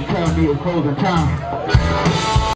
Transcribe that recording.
you tell me to close the time.